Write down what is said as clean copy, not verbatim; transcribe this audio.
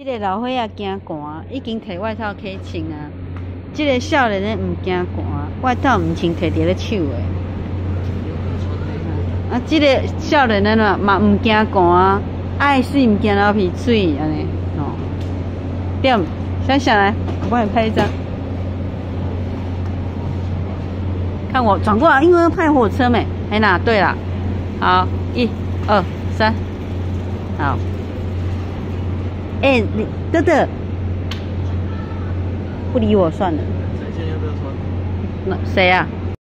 这个老伙仔惊寒，已经摕外套起穿啊。这个少年的毋惊寒，外套毋穿，摕伫咧手的。啊，这个少年的呐嘛毋惊寒，爱水毋惊流鼻水，安尼哦。对，想想来，我帮你拍一张。 看我转过来，因为要拍火车没？哎哪？对了，好，1、2、3，好。哎，你德德不理我算了。谁呀？